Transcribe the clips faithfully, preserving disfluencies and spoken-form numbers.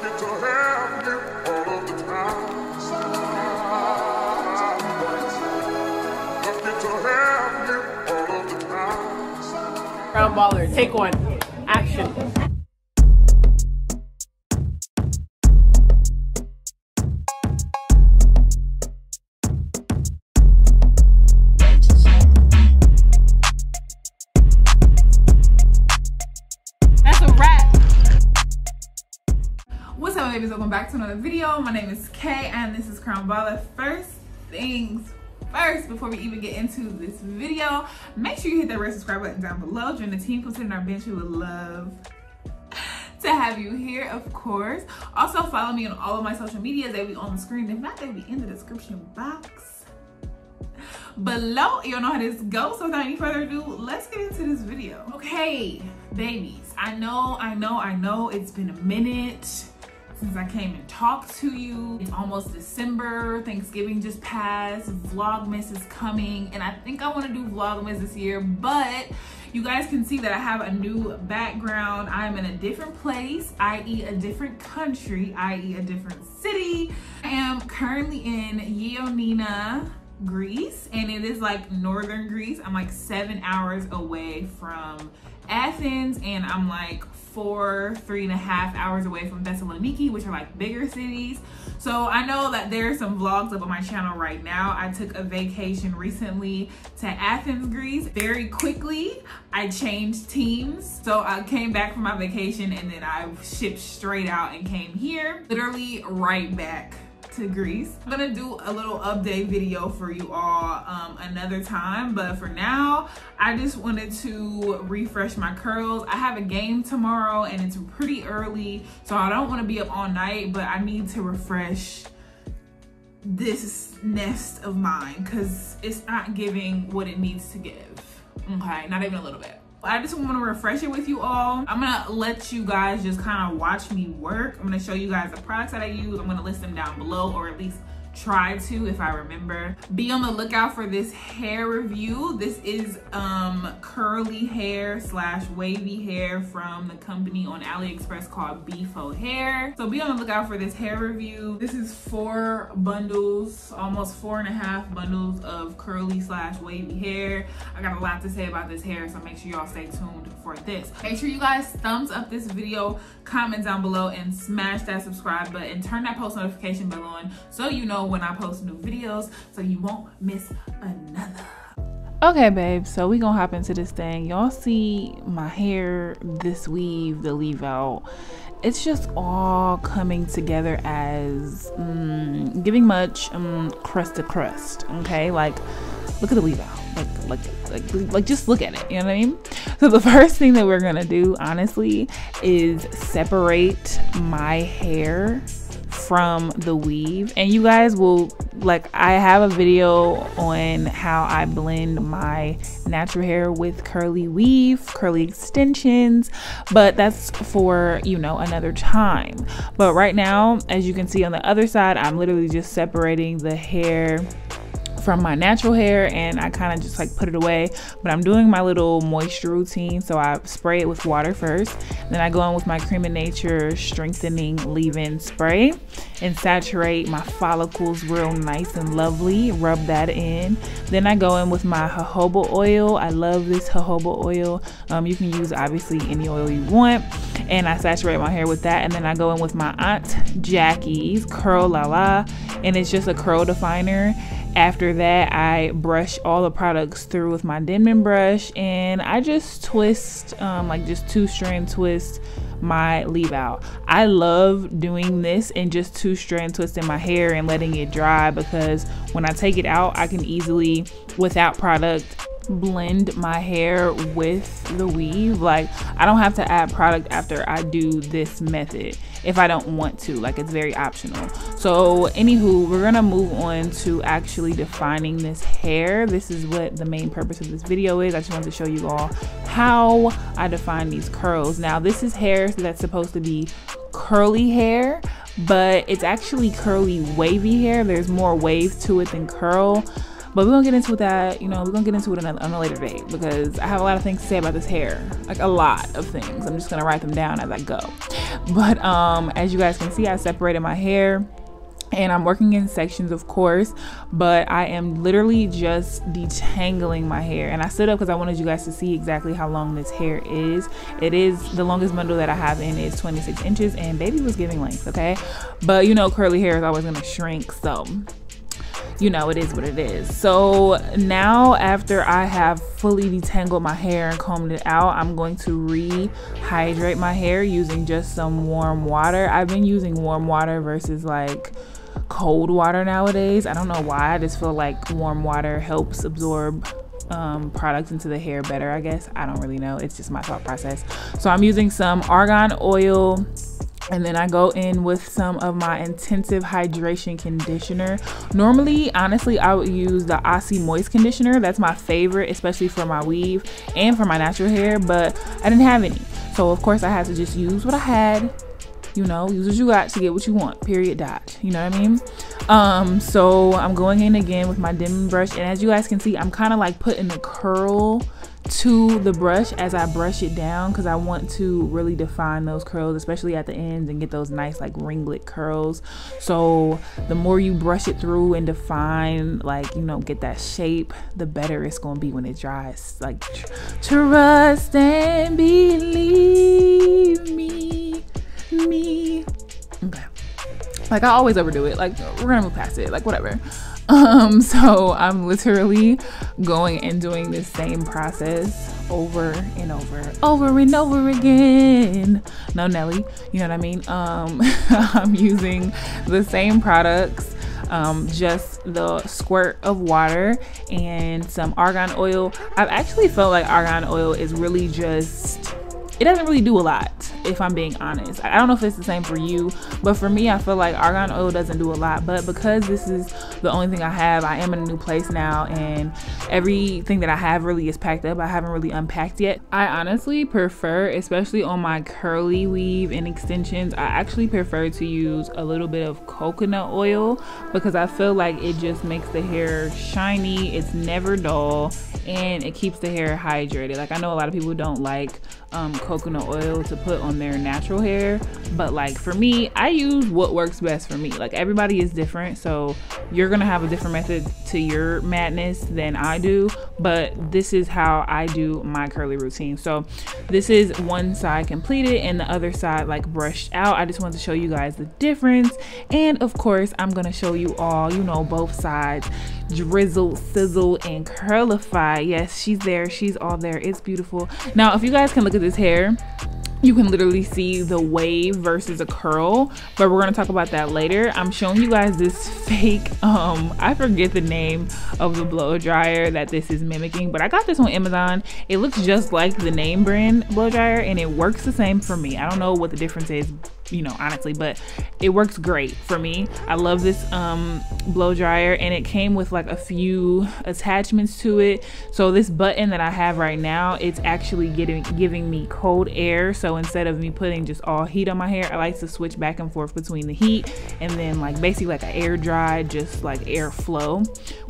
lucky to have you all of the time. Lucky to have you all of the time. Crown Baller, take one. Action. Welcome back to another video. My name is Kay and this is Crown Baller. First things first, before we even get into this video, make sure you hit that red subscribe button down below. Join the team, come sit on our bench. We would love to have you here, of course. Also follow me on all of my social media. They be on the screen. If not, they be in the description box below. Y'all know how this goes, so without any further ado, let's get into this video. Okay, babies, I know, I know, I know it's been a minute since I came and talked to you. It's almost December, Thanksgiving just passed, Vlogmas is coming, and I think I wanna do Vlogmas this year, but you guys can see that I have a new background. I'm in a different place, that is a different country, that is a different city. I am currently in Ioannina, Greece, and it is like northern Greece. I'm like seven hours away from Athens, and I'm like four, three and a half hours away from Thessaloniki, which are like bigger cities. So I know that there's some vlogs up on my channel right now. I took a vacation recently to Athens, Greece. Very quickly, I changed teams. So I came back from my vacation and then I shipped straight out and came here, literally right back to Greece. I'm gonna do a little update video for you all um, another time, but for now I just wanted to refresh my curls. I have a game tomorrow and it's pretty early, so I don't want to be up all night, but I need to refresh this nest of mine because it's not giving what it needs to give. Okay, not even a little bit. I just want to refresh it with you all. I'm gonna let you guys just kind of watch me work. I'm gonna show you guys the products that I use. I'm gonna list them down below, or at least try to if I remember. Be on the lookout for this hair review. This is um, curly hair slash wavy hair from the company on AliExpress called Beaufox Hair. So be on the lookout for this hair review. This is four bundles, almost four and a half bundles of curly slash wavy hair. I got a lot to say about this hair, so make sure y'all stay tuned for this. Make sure you guys thumbs up this video, comment down below, and smash that subscribe button. Turn that post notification bell on so you know when I post new videos, so you won't miss another. Okay babe, so we gonna hop into this thing. Y'all see my hair, this weave, the leave out, it's just all coming together as mm, giving much um, crest to crest. Okay, like look at the weave out, like, like like like just look at it, you know what I mean? So the first thing that we're gonna do honestly is separate my hair from the weave, and you guys will, like, I have a video on how I blend my natural hair with curly weave, curly extensions, but that's for, you know, another time. But right now, as you can see on the other side, I'm literally just separating the hair from my natural hair, and I kind of just like put it away, but I'm doing my little moisture routine. So I spray it with water first, then I go in with my Cream of Nature strengthening leave-in spray and saturate my follicles real nice and lovely, rub that in. Then I go in with my jojoba oil. I love this jojoba oil. Um, you can use obviously any oil you want, and I saturate my hair with that. And then I go in with my Aunt Jackie's Curl La La, and it's just a curl definer. After that, I brush all the products through with my Denman brush, and I just twist, um, like just two strand twist my leave out. I love doing this and just two strand twisting my hair and letting it dry, because when I take it out, I can easily, without product, blend my hair with the weave. Like I don't have to add product after I do this method if I don't want to, like it's very optional. So anywho, we're gonna move on to actually defining this hair. This is what the main purpose of this video is. I just wanted to show you all how I define these curls. Now this is hair that's supposed to be curly hair, but it's actually curly wavy hair. There's more wave to it than curl. But we're gonna get into that, you know, we're gonna get into it on a, on a later date, because I have a lot of things to say about this hair, like a lot of things. I'm just gonna write them down as I go. But um, as you guys can see, I separated my hair. And I'm working in sections, of course, but I am literally just detangling my hair. And I stood up because I wanted you guys to see exactly how long this hair is. It is the longest bundle that I have in is twenty-six inches, and baby was giving length, okay? But you know, curly hair is always gonna shrink, so you know, it is what it is. So now, after I have fully detangled my hair and combed it out, I'm going to rehydrate my hair using just some warm water. I've been using warm water versus like cold water nowadays. I don't know why, I just feel like warm water helps absorb um, product into the hair better, I guess. I don't really know, it's just my thought process. So I'm using some argan oil, and then I go in with some of my intensive hydration conditioner. Normally, honestly, I would use the Aussie Moist conditioner. That's my favorite, especially for my weave and for my natural hair, but I didn't have any. So of course I had to just use what I had, you know, use what you got to get what you want, period, dot. You know what I mean? Um, so I'm going in again with my Denman brush, and as you guys can see, I'm kind of like putting the curl to the brush as I brush it down, because I want to really define those curls, especially at the ends, and get those nice like ringlet curls. So the more you brush it through and define, like, you know, get that shape, the better it's gonna be when it dries. Like, tr trust and believe me, me. Okay, like I always overdo it, like we're gonna move past it, like whatever. Um, so I'm literally going and doing this same process over and over, over and over again. No, Nelly, you know what I mean? Um, I'm using the same products, um, just the squirt of water and some argan oil. I've actually felt like argan oil is really just, it doesn't really do a lot, if I'm being honest. I don't know if it's the same for you, but for me, I feel like argan oil doesn't do a lot. But because this is the only thing I have, I am in a new place now, and everything that I have really is packed up. I haven't really unpacked yet. I honestly prefer, especially on my curly weave and extensions, I actually prefer to use a little bit of coconut oil, because I feel like it just makes the hair shiny, it's never dull, and it keeps the hair hydrated. Like, I know a lot of people don't like um, coconut oil to put on their natural hair, but like for me, I use what works best for me. Like, everybody is different, so you're gonna have a different method to your madness than I do, but this is how I do my curly routine. So this is one side completed and the other side like brushed out. I just wanted to show you guys the difference, and of course I'm gonna show you all, you know, both sides drizzle, sizzle, and curlify. Yes, she's there, she's all there, it's beautiful. Now if you guys can look at this hair, you can literally see the wave versus a curl, but we're gonna talk about that later. I'm showing you guys this fake, um, I forget the name of the blow dryer that this is mimicking, but I got this on Amazon. It looks just like the name brand blow dryer, and it works the same for me. I don't know what the difference is, you know, honestly, but it works great for me. I love this um, blow dryer, and it came with like a few attachments to it. So this button that I have right now, it's actually getting giving me cold air. So instead of me putting just all heat on my hair, I like to switch back and forth between the heat and then like basically like an air dry, just like air flow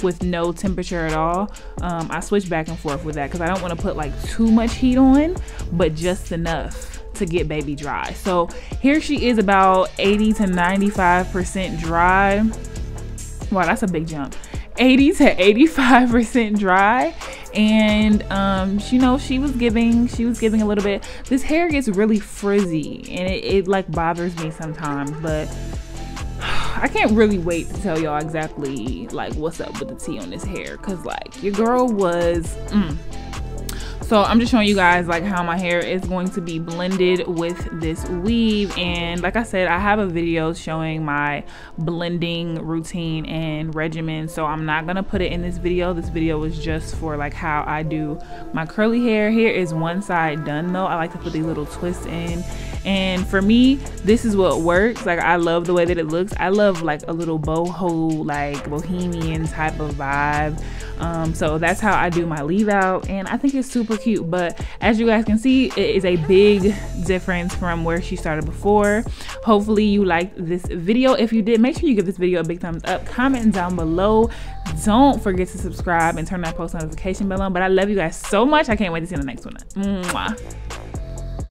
with no temperature at all. Um, I switch back and forth with that because I don't want to put like too much heat on, but just enough to get baby dry. So here she is, about eighty to ninety-five percent dry. Wow, that's a big jump. eighty to eighty-five percent dry, and um she, you know, she was giving she was giving a little bit. This hair gets really frizzy, and it, it like bothers me sometimes, but I can't really wait to tell y'all exactly like what's up with the tea on this hair, because like your girl was mm, so I'm just showing you guys like how my hair is going to be blended with this weave. And like I said, I have a video showing my blending routine and regimen, so I'm not gonna put it in this video. This video was just for like how I do my curly hair. Here is one side done though. I like to put these little twists in, and for me, this is what works. Like, I love the way that it looks. I love like a little boho, like bohemian type of vibe. Um, so that's how I do my leave out, and I think it's super cute. But as you guys can see, it is a big difference from where she started before. Hopefully you liked this video. If you did, make sure you give this video a big thumbs up, comment down below, don't forget to subscribe and turn that post notification bell on. But I love you guys so much. I can't wait to see you in the next one. Mwah.